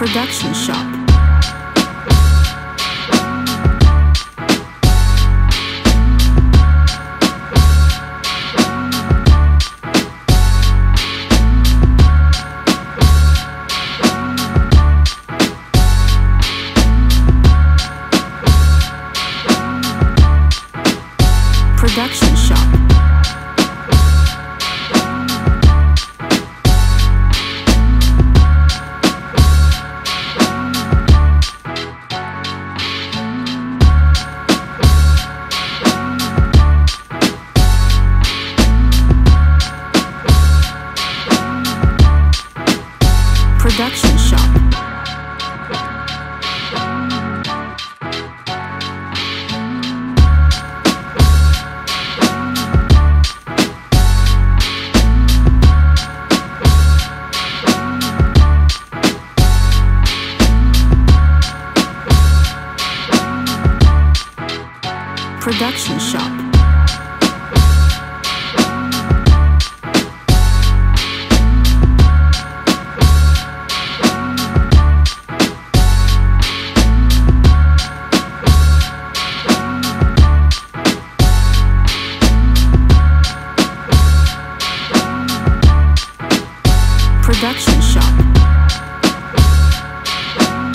production shop. Production shop. Production shop. Production shop. Production shop.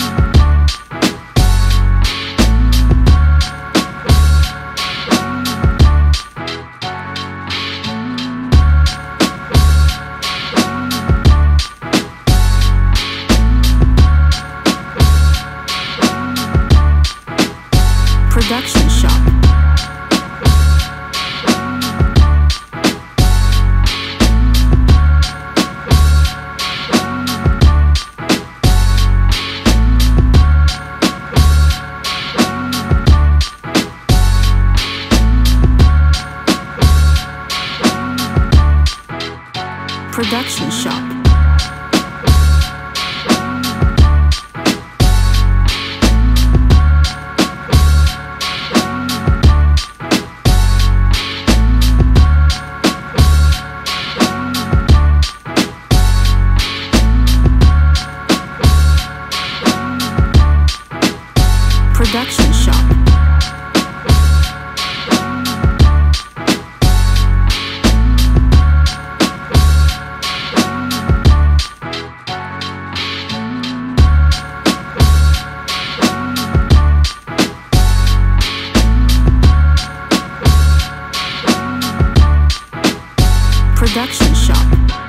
Production shop. Production shop. Production shop. Production shop.